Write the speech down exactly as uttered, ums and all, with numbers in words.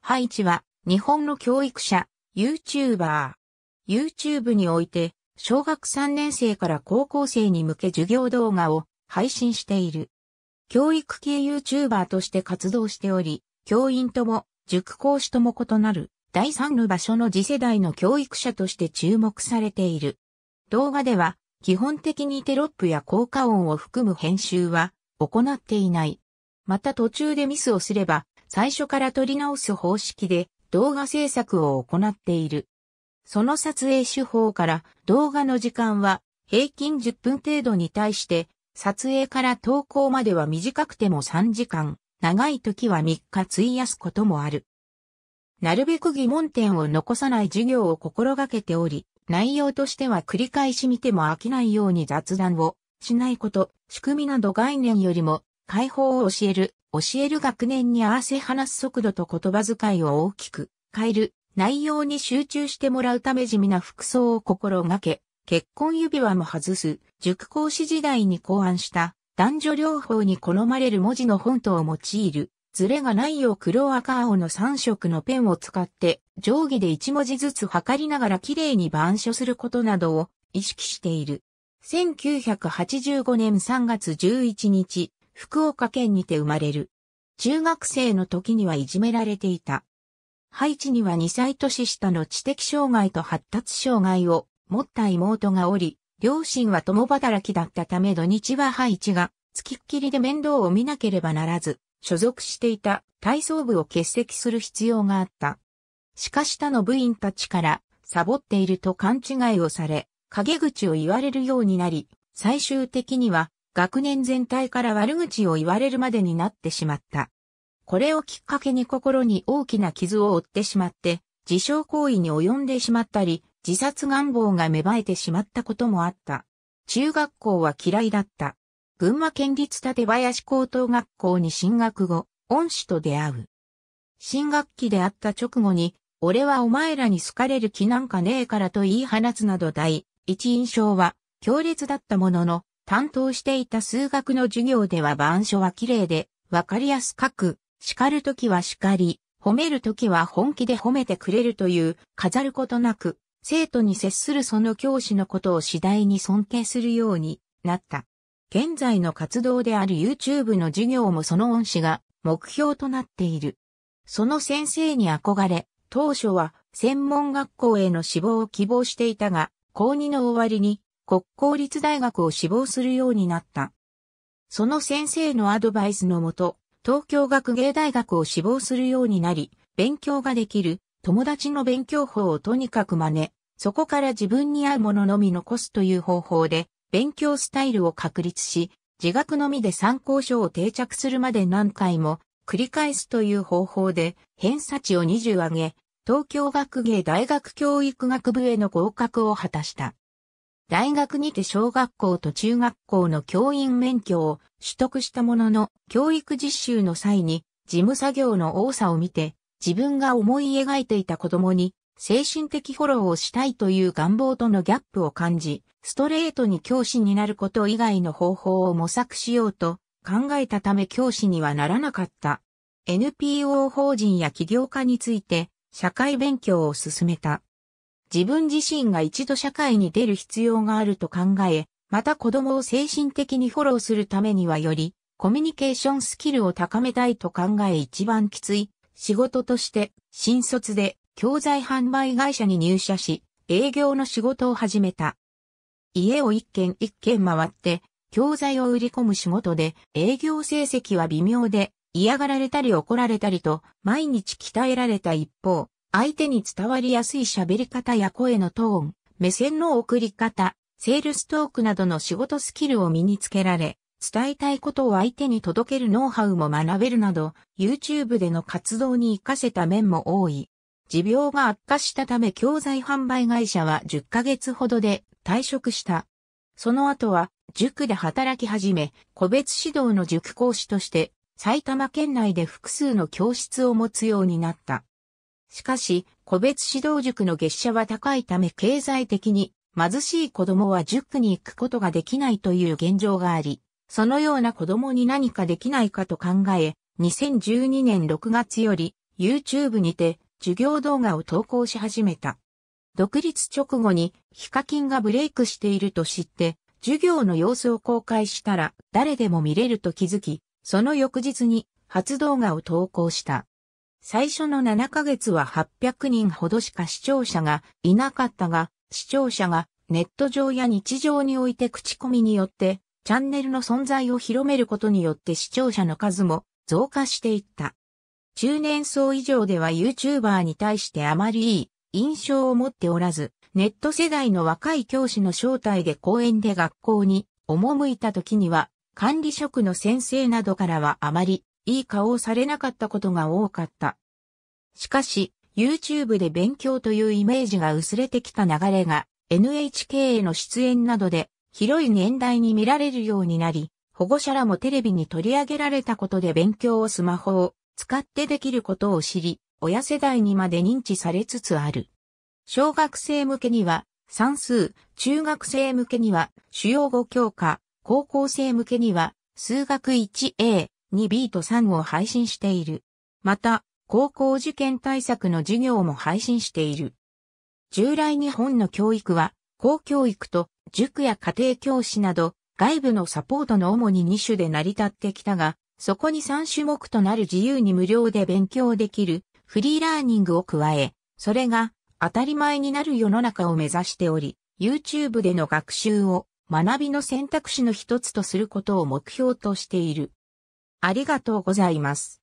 ハイチは日本の教育者、YouTuber。YouTube において小学さんねん生から高校生に向け授業動画を配信している。教育系 YouTuber として活動しており、教員とも塾講師とも異なる第三の場所の次世代の教育者として注目されている。動画では基本的にテロップや効果音を含む編集は行っていない。また途中でミスをすれば最初から撮り直す方式で動画制作を行っている。その撮影手法から動画の時間は平均じゅっぷん程度に対して撮影から投稿までは短くてもさんじかん。長い時はみっか費やすこともある。なるべく疑問点を残さない授業を心がけており、内容としては繰り返し見ても飽きないように雑談をしないこと、仕組みなど概念よりも解放を教える、教える学年に合わせ話す速度と言葉遣いを大きく変える、内容に集中してもらうため地味な服装を心がけ、結婚指輪も外す、塾講師時代に考案した、男女両方に好まれる文字のフォントを用いる、ズレがないよう黒赤青のさん色のペンを使って、定規でいち文字ずつ測りながら綺麗に板書することなどを意識している。せんきゅうひゃくはちじゅうごねんさんがつじゅういちにち、福岡県にて生まれる。中学生の時にはいじめられていた。ハイチにはにさい年下の知的障害と発達障害を持った妹がおり、両親は共働きだったため土日はハイチが付きっきりで面倒を見なければならず、所属していた体操部を欠席する必要があった。しかし他の部員たちからサボっていると勘違いをされ、陰口を言われるようになり、最終的には学年全体から悪口を言われるまでになってしまった。これをきっかけに心に大きな傷を負ってしまって、自傷行為に及んでしまったり、自殺願望が芽生えてしまったこともあった。中学校は嫌いだった。群馬県立館林高等学校に進学後、恩師と出会う。新学期であった直後に、俺はお前らに好かれる気なんかねえからと言い放つなど第一印象は強烈だったものの、担当していた数学の授業では板書は綺麗で、わかりやすく書く、叱るときは叱り、褒めるときは本気で褒めてくれるという、飾ることなく、生徒に接するその教師のことを次第に尊敬するようになった。現在の活動である YouTube の授業もその恩師が目標となっている。その先生に憧れ、当初は専門学校への志望を希望していたが、高にの終わりに国公立大学を志望するようになった。その先生のアドバイスのもと、東京学芸大学を志望するようになり、勉強ができる友達の勉強法をとにかく真似。そこから自分に合うもののみ残すという方法で勉強スタイルを確立し、自学のみで参考書を定着するまで何回も繰り返すという方法で偏差値をにじゅう上げ、東京学芸大学教育学部への合格を果たした。大学にて小学校と中学校の教員免許を取得したものの、教育実習の際に事務作業の多さを見て、自分が思い描いていた子供に、精神的フォローをしたいという願望とのギャップを感じ、ストレートに教師になること以外の方法を模索しようと考えたため教師にはならなかった。エヌピーオー 法人や起業家について社会勉強を進めた。自分自身が一度社会に出る必要があると考え、また子供を精神的にフォローするためにはよりコミュニケーションスキルを高めたいと考え一番きつい仕事として新卒で教材販売会社に入社し、営業の仕事を始めた。家を一軒一軒回って、教材を売り込む仕事で、営業成績は微妙で、嫌がられたり怒られたりと、毎日鍛えられた一方、相手に伝わりやすい喋り方や声のトーン、目線の送り方、セールストークなどの仕事スキルを身につけられ、伝えたいことを相手に届けるノウハウも学べるなど、YouTube での活動に活かせた面も多い。持病が悪化したため教材販売会社はじゅっかげつほどで退職した。その後は塾で働き始め、個別指導の塾講師として埼玉県内で複数の教室を持つようになった。しかし、個別指導塾の月謝は高いため経済的に貧しい子供は塾に行くことができないという現状があり、そのような子供に何かできないかと考え、にせんじゅうにねんろくがつより、YouTube にて授業動画を投稿し始めた。独立直後にヒカキンがブレイクしていると知って、授業の様子を公開したら誰でも見れると気づき、その翌日に初動画を投稿した。最初のななかげつははっぴゃくにんほどしか視聴者がいなかったが、視聴者がネット上や日常において口コミによって、チャンネルの存在を広めることによって視聴者の数も増加していった。中年層以上では YouTuber に対してあまりいい印象を持っておらず、ネット世代の若い教師の招待で講演で学校に赴いた時には、管理職の先生などからはあまりいい顔をされなかったことが多かった。しかし、YouTube で勉強というイメージが薄れてきた流れが、エヌエイチケー への出演などで、広い年代に見られるようになり、保護者らもテレビに取り上げられたことで勉強をスマホを使ってできることを知り、親世代にまで認知されつつある。小学生向けには算数、中学生向けには主要ご教科、高校生向けには数学 いちエー、にビー とさんを配信している。また、高校受験対策の授業も配信している。従来日本の教育は、公教育と塾や家庭教師など外部のサポートの主ににしゅで成り立ってきたが、そこにさんしゅもくとなる自由に無料で勉強できるフリーラーニングを加え、それが当たり前になる世の中を目指しており、YouTube での学習を学びの選択肢の一つとすることを目標としている。ありがとうございます。